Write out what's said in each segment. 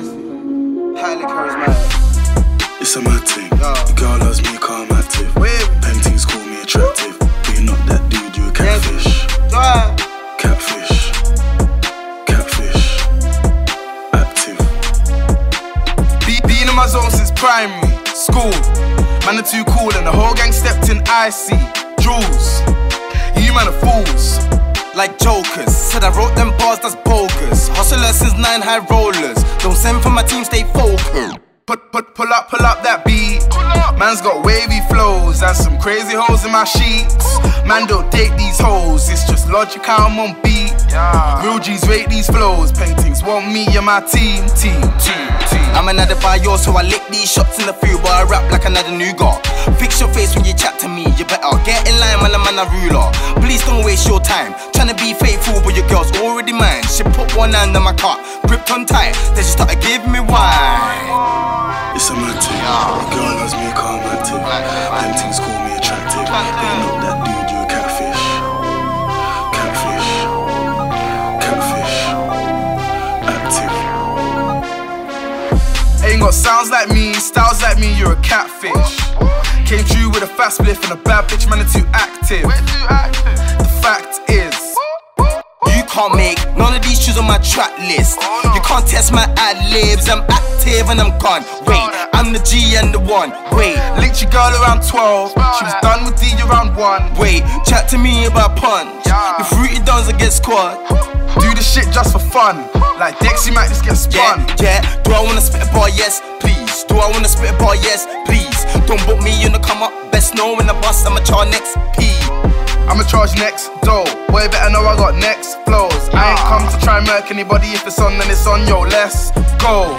nice, highly charismatic. It's a mad thing. The girl loves me, calm active. Them things call me attractive. But you're not that dude, you're a catfish. Catfish. Catfish. Active. Been in my zone since primary school. Man are too cool and the whole gang stepped in icy drools. You man are fools, like jokers. Said I wrote them bars, that's bogus. Hustler since 9, high rollers. Don't send for my team, stay focused. Pull up that beat. Man's got wavy flows and some crazy holes in my sheets. Man don't date these hoes, it's just logic how I'm on beat. Real G's rate these flows. Paintings want me and my team. I'm another bio, so I lick these shots in the field, but I rap like another new guy. Fix your face when you chat to me, you better get in line, man a ruler. Please don't waste your time, tryna be faithful, but your girl's already mine. She put one hand on my car, gripped on tight, then she started giving me wine. It's a mad thing, a girl loves me, calm active. Them things call me attractive, they know that dude, you're a catfish. Catfish. Catfish. Active. Ain't got sounds like me, styles like me, you're a catfish. Came through with a fast spliff and a bad bitch, man, are too active. The fact is, you can't make none of these tunes on my track list. You can't test my ad-libs, I'm active and I'm gone. Wait, I'm the G and the one. Wait, linked your girl around 12, she was done with D around 1. Wait, chat to me about punch, the fruity dons will get squad. Do the shit just for fun, like Dexy might just get spun. Yeah, do I wanna spit a bar? Yes, please. Do I wanna spit a bar? Yes, please. Don't book me in the come up, best know when I bust, I'ma charge next P. I'ma charge next dough, boy better know I got next flows. I ain't come to try and murk anybody, if it's on then it's on, yo, let's go.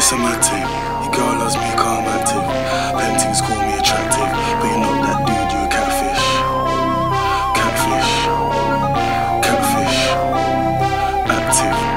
It's a mad thing, your girl loves me, calm active. Them things call me attractive, but you know that dude, you're a catfish. Catfish. Catfish. Active.